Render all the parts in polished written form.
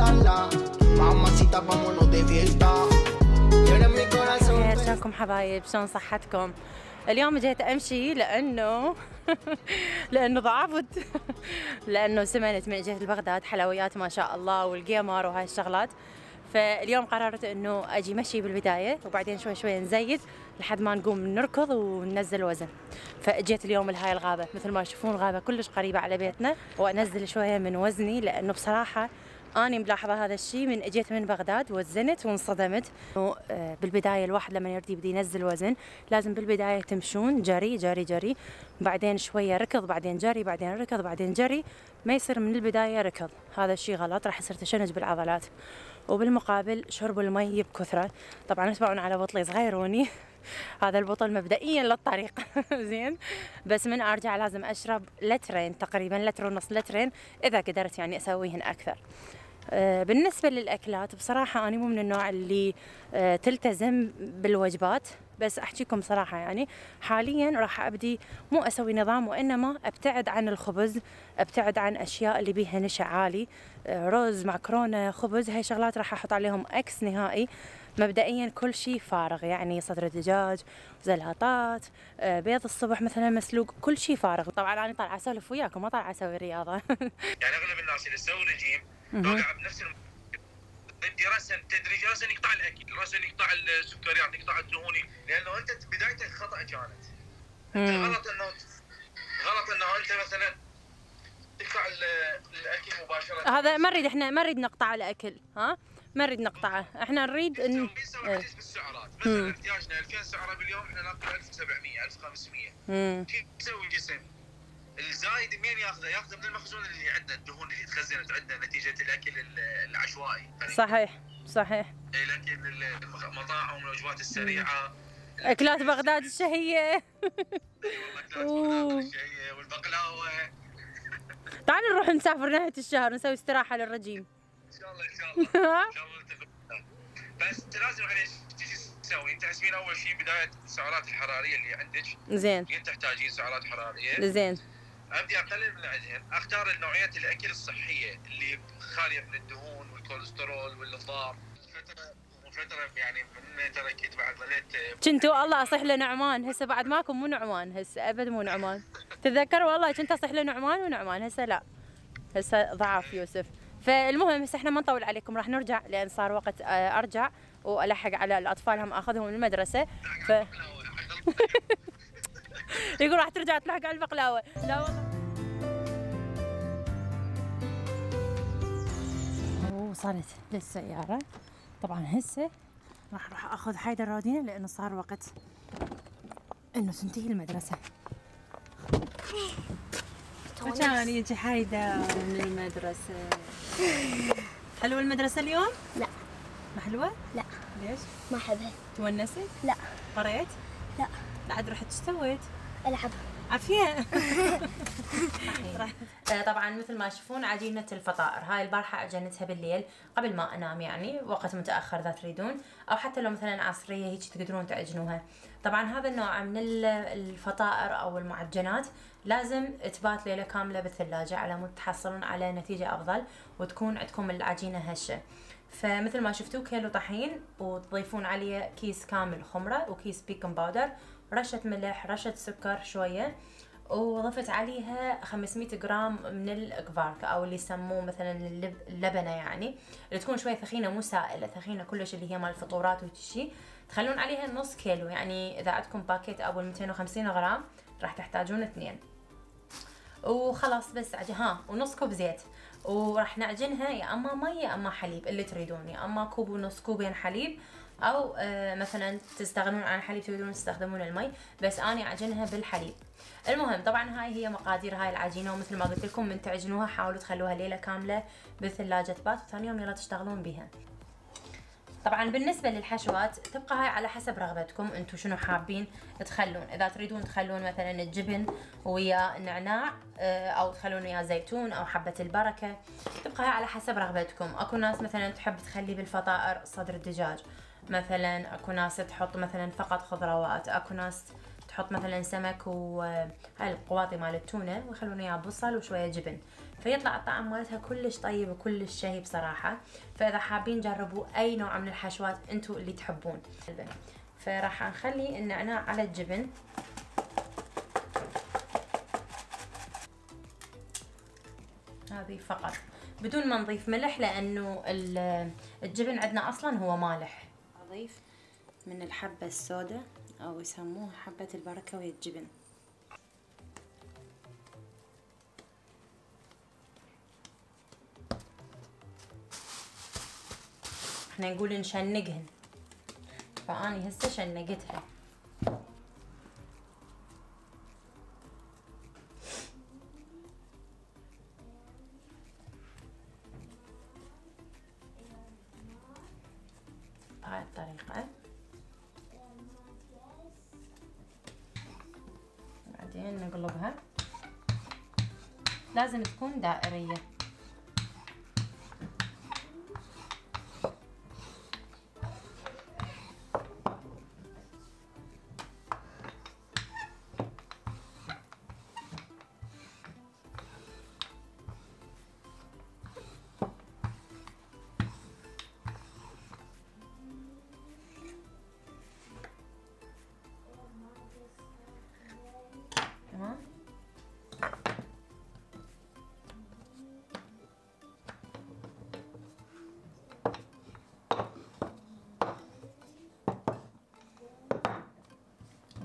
pasarla. Mamacita, vámonos de fiesta. شلونكم حبايب؟ شلون صحتكم؟ اليوم جيت امشي لانه ضعفت، لانه سمنت من جهه بغداد حلويات ما شاء الله والقمر وهاي الشغلات. فاليوم قررت انه اجي مشي بالبدايه وبعدين شوي شوي نزيد لحد ما نقوم نركض وننزل وزن. فاجيت اليوم لهاي الغابه، مثل ما تشوفون غابه كلش قريبه على بيتنا، وانزل شويه من وزني لانه بصراحه أنا ملاحظة هذا الشيء من أجيت من بغداد وزنت وانصدمت. بالبداية الواحد لما يريد يبدي ينزل وزن لازم بالبداية تمشون جري جري جري، بعدين شوية ركض، بعدين جري، بعدين ركض، بعدين جري. ما يصير من البداية ركض، هذا الشيء غلط، راح يصير تشنج بالعضلات. وبالمقابل شربوا المي بكثرة. طبعا تبعون على بطلي صغيروني هذا البطل مبدئيا للطريق زين، بس من ارجع لازم اشرب لترين تقريبا، لتر ونص، لترين اذا قدرت يعني اسويهن اكثر. بالنسبه للاكلات بصراحه انا مو من النوع اللي تلتزم بالوجبات، بس احكيكم صراحه يعني حاليا راح ابدي مو اسوي نظام، وانما ابتعد عن الخبز، ابتعد عن اشياء اللي بيها نشا عالي، رز، معكرونه، خبز، هاي شغلات راح احط عليهم اكس نهائي. مبدئيا كل شيء فارغ، يعني صدر دجاج، زلهطات، بيض الصبح مثلا مسلوق، كل شيء فارغ. طبعا انا طالعه اسولف وياكم، ما طالعه اسوي رياضه يعني اغلب الناس اللي يسوون الجيم توقع بنفس بدي رسم تدريجي، رسم يقطع الاكل، رسم يقطع السكريات، يقطع الدهون، لانه انت بدايتك خطا كانت. انت غلط انه انت مثلا تقطع الاكل مباشره. هذا ما نريد، احنا ما نريد نقطع الاكل، ها؟ ما نريد نقطعه، احنا نريد ان بالسعرات، مثلا احتياجنا 2000 سعره باليوم، احنا ناخذ 1700 1500. شو يسوي الجسم؟ الزايد منين ياخذه؟ ياخذه من المخزون اللي عندنا، الدهون اللي تخزنت عندنا نتيجه الاكل العشوائي. صحيح صحيح. الاكل المطاعم، الوجبات السريعه، اكلات بغداد الشهيه. اي والله، اكلات بغداد الشهيه والبقلاوه. تعالوا نروح نسافر نهايه الشهر نسوي استراحه للرجيم. ان شاء الله ان شاء الله ان شاء الله. بس انت لازم يعني تجي تسوي، انت تحسبين اول شيء بدايه السعرات الحراريه اللي عندك. زين. انت تحتاجين سعرات حراريه. زين. ابدي اقلل من عندهم، اختار نوعيه الاكل الصحيه اللي خاليه من الدهون والكوليسترول والضار. فتره يعني من تركت بعد ظليت كنتوا الله اصيح لنعمان، هسه بعد ماكو، مو نعمان هسه ابد، مو نعمان. تتذكر والله كنت اصيح لنعمان ونعمان، هسه لا، هسه ضعف يوسف. فالمهم هسه احنا ما نطول عليكم، راح نرجع لان صار وقت ارجع والحق على الاطفال، هم اخذهم من المدرسه. يقول راح ترجع تلحق على البقلاوه، لا والله. وصلت للسياره، طبعا هسه راح اخذ حيدر رادينا لانه صار وقت انه تنتهي المدرسه. وكان يجي حيدر من المدرسة. حلوة المدرسة اليوم؟ لا. ما حلوة؟ لا. ليش؟ ما أحبها. تونست؟ لا. قريت؟ لا. بعد رحت ايش سويت؟ ألعب. عافية. طبعا مثل ما تشوفون عجينة الفطائر، هاي البارحة أجنتها بالليل قبل ما أنام، يعني وقت متأخر إذا تريدون، أو حتى لو مثلا عصرية هيك تقدرون تعجنوها. طبعا هذا النوع من الفطائر أو المعجنات لازم تبات ليلة كاملة بالثلاجة على مود تحصلون على نتيجة أفضل وتكون عندكم العجينة هشة. فمثل ما شفتوا كيلو طحين وتضيفون عليه كيس كامل خمرة وكيس بيكنج باودر، رشة ملح، رشة سكر شوية، وضفت عليها 500 جرام من الكفاركة او اللي يسموه مثلا اللبنة، يعني اللي تكون شوية ثخينة، مو سائلة، ثخينة كلش، اللي هي مال الفطورات وشي. تخلون عليها نص كيلو، يعني اذا عندكم باكيت او 250 غرام راح تحتاجون 2 وخلاص. بس ونص كوب زيت، وراح نعجنها يا اما مي يا اما حليب اللي تريدون، يا اما كوب ونص، كوبين حليب، او مثلا تستغنون عن الحليب تريدون تستخدمون المي، بس انا اعجنها بالحليب. المهم طبعا هاي هي مقادير هاي العجينه، ومثل ما قلت لكم من تعجنوها حاولوا تخلوها ليله كامله بالثلاجه تبات، وثاني يوم يلا تشتغلون بها. طبعا بالنسبه للحشوات تبقى هاي على حسب رغبتكم، انتم شنو حابين تخلون، اذا تريدون تخلون مثلا الجبن ويا النعناع، او تخلون ويا زيتون او حبه البركه، تبقى هاي على حسب رغبتكم. اكو ناس مثلا تحب تخلي بالفطائر صدر الدجاج مثلا، اكو ناس تحط مثلا فقط خضروات، اكو ناس تحط مثلا سمك وهاي القواطي مال التونه، ويخلون وياه بصل وشويه جبن. فيطلع الطعم مالتها كلش طيب وكلش شهي بصراحه. فاذا حابين جربوا اي نوع من الحشوات انتم اللي تحبون. فراح نخلي النعناع على الجبن، هذه فقط بدون ما نضيف ملح لانه الجبن عندنا اصلا هو مالح. اضيف من الحبه السوداء او يسموها حبه البركه ويا الجبن. احنا نقول نشنقهن، فاني هسه شنقتها. بهاي الطريقة. بعدين نقلبها، لازم تكون دائرية.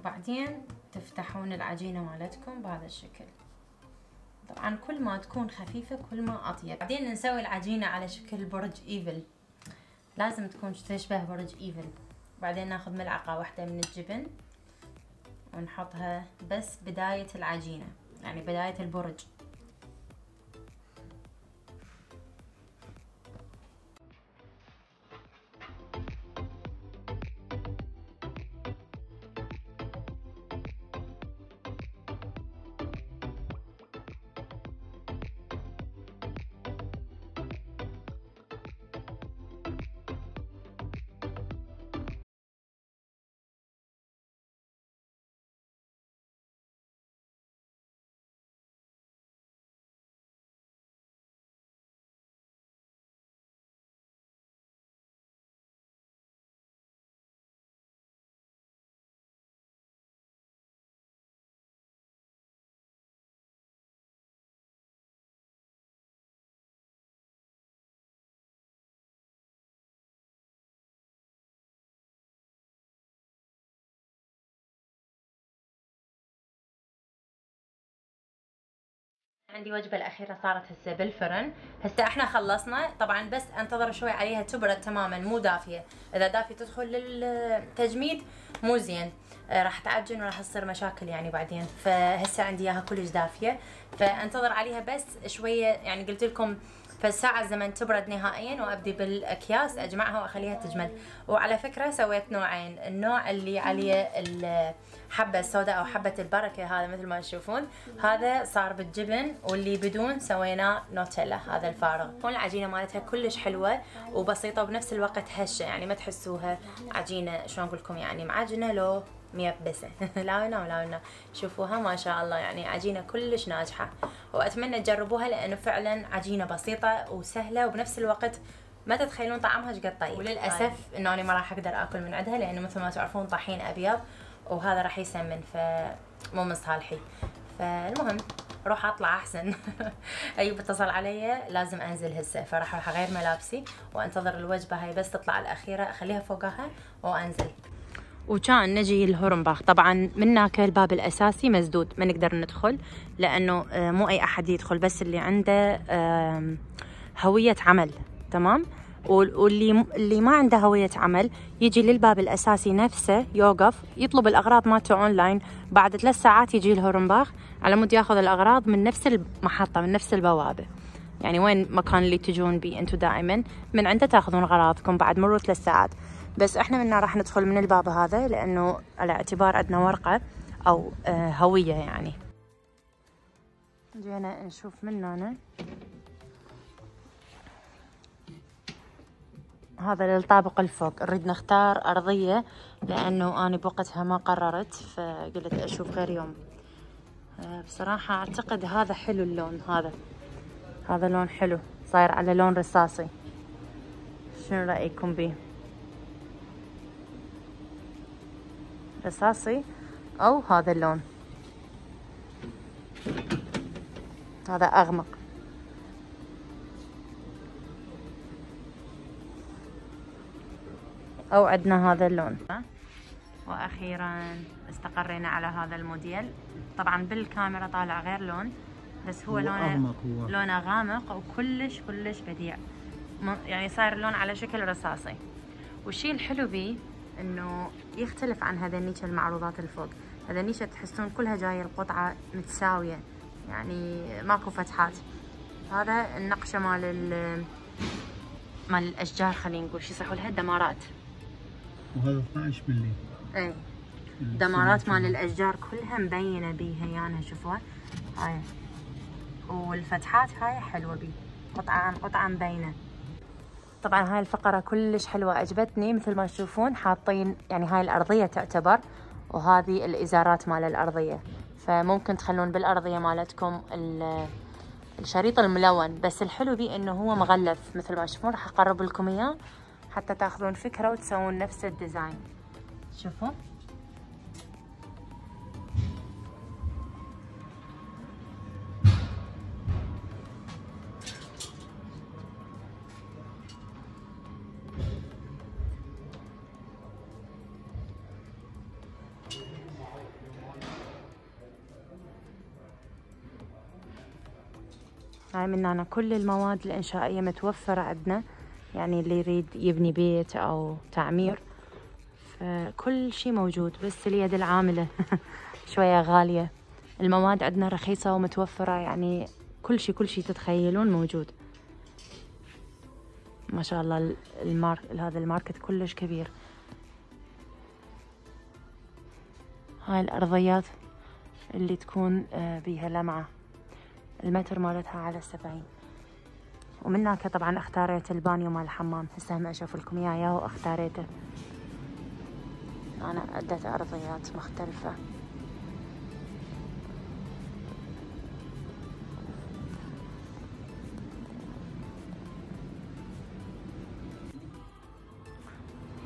بعدين تفتحون العجينة مالتكم بهذا الشكل. طبعا كل ما تكون خفيفة كل ما اطيب. بعدين نسوي العجينة على شكل برج ايفل، لازم تكون تشبه برج ايفل. بعدين ناخذ ملعقة واحدة من الجبن ونحطها بس بداية العجينة، يعني بداية البرج. عندي وجبة الأخيرة صارت هسه بالفرن. هسه احنا خلصنا، طبعا بس انتظر شوي عليها تبرد تماما، مو دافية. اذا دافية تدخل للتجميد مو زين، راح تعجن وراح تصير مشاكل يعني بعدين. فهسه عندي اياها كلش دافية، فانتظر عليها بس شوية، يعني قلت لكم فالساعة زمن تبرد نهائيا وابدي بالاكياس اجمعها واخليها تجمد. وعلى فكرة سويت نوعين، النوع اللي عليه الحبة السوداء او حبة البركة هذا مثل ما تشوفون، هذا صار بالجبن، واللي بدون سويناه نوتيلا هذا الفارغ. تكون العجينة مالتها كلش حلوة وبسيطة وبنفس الوقت هشة، يعني ما تحسوها عجينة شلون اقول لكم يعني معجنة لو ميبسة. لا شوفوها ما شاء الله، يعني عجينة كلش ناجحة. وأتمنى تجربوها لأنه فعلا عجينة بسيطة وسهلة وبنفس الوقت ما تتخيلون طعمها شقد طيب. وللأسف إنه أنا ما راح أقدر آكل من عندها لأنه مثل ما تعرفون طحين أبيض وهذا راح يسمن، فمو من صالحي. فالمهم روح اطلع احسن. ايوب اتصل علي، لازم انزل هسه، فراح اروح اغير ملابسي وانتظر الوجبه هاي بس تطلع الاخيره، اخليها فوقها وانزل. وكان نجي الهرمباخ، طبعا من هناك الباب الاساسي مسدود ما نقدر ندخل لانه مو اي احد يدخل، بس اللي عنده هويه عمل، تمام. واللي ما عنده هوية عمل يجي للباب الأساسي نفسه، يوقف يطلب الأغراض مالته أونلاين. بعد 3 ساعات يجي الهرمباخ على مود ياخذ الأغراض من نفس المحطة، من نفس البوابة. يعني وين مكان اللي تجون بيه أنتوا دائما من عنده تاخذون أغراضكم بعد مرور 3 ساعات. بس إحنا منا راح ندخل من الباب هذا لأنه على اعتبار عندنا ورقة أو هوية. يعني جينا نشوف من هنا، هذا للطابق الفوق. نريد نختار أرضية لأنه أنا بوقتها ما قررت، فقلت أشوف غير يوم. بصراحة أعتقد هذا حلو اللون هذا، هذا لون حلو صاير على لون رصاصي. شنو رأيكم به؟ رصاصي او هذا اللون، هذا اغمق. او عندنا هذا اللون. واخيرا استقرينا على هذا الموديل. طبعا بالكاميرا طالع غير لون، بس هو لونه غامق وكلش كلش بديع، يعني صاير لون على شكل رصاصي. والشيء الحلو بيه انه يختلف عن هذنيك المعروضات الفوق. هذنيك تحسون كلها جايه القطعه متساويه، يعني ماكو فتحات. هذا النقشه مال الاشجار، خلينا نقول شو يصيحوا لها دمارات. وهذا 12 ملي. اي دمارات مال الاشجار كلها مبينه بيها، يعني شوفوها هاي. والفتحات هاي حلوه بيه، قطعه عن قطعه مبينه. طبعا هاي الفقره كلش حلوه عجبتني. مثل ما تشوفون حاطين يعني هاي الارضيه تعتبر، وهذه الازارات مال الارضيه. فممكن تخلون بالارضيه مالتكم الشريط الملون. بس الحلو بيه انه هو مغلف مثل ما تشوفون. راح اقرب لكم اياه حتى تاخذون فكره وتسوون نفس الديزاين. شوفوا هاي من هنا كل المواد الانشائيه متوفره عندنا، يعني اللي يريد يبني بيت او تعمير فكل شيء موجود. بس اليد العامله شويه غاليه، المواد عندنا رخيصه ومتوفره، يعني كل شيء تتخيلون موجود. ما شاء الله هذا الماركت كلش كبير. هاي الارضيات اللي تكون بيها لمعه، المتر مالتها على 70. ومن هناك طبعا اختاريت البانيو مال الحمام، هسه هم اشوف لكم اياه واختاريته. انا عدة ارضيات مختلفة.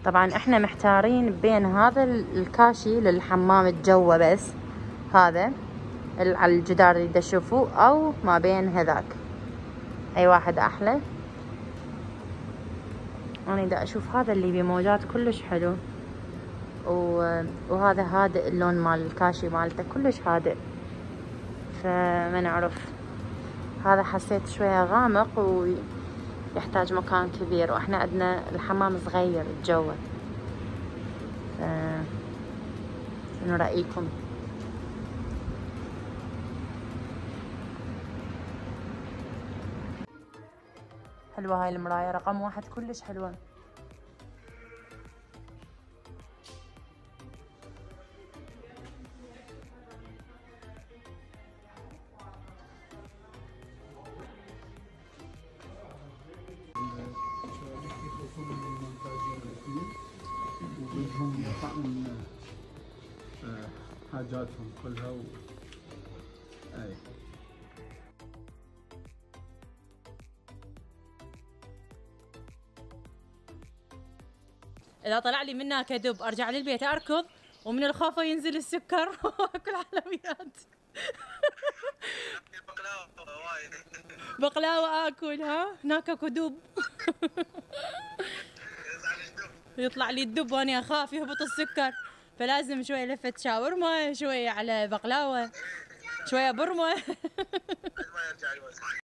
طبعا احنا محتارين بين هذا الكاشي للحمام الجوة بس، هذا على الجدار اللي تشوفوه، او ما بين هذاك. اي واحد احلى؟ انا دا اشوف هذا اللي بموجات كلش حلو، وهذا هادئ. اللون مال الكاشي مالته كلش هادئ، فما نعرف. هذا حسيت شويه غامق ويحتاج مكان كبير، واحنا عندنا الحمام صغير جوا. شنو رايكم؟ حلوة هاي المراية رقم 1 كلش حلوة. وجدهم طعم حاجاتهم كلها اي. إذا طلع لي منها كذب أرجع للبيت أركض، ومن الخوف ينزل السكر وأكل حلويات. بقلاوة آكل. ها هناك أكو دب. يطلع لي الدب وأنا أخاف يهبط السكر، فلازم شوية لفة شاورما، شوية على بقلاوة، شوية برمة.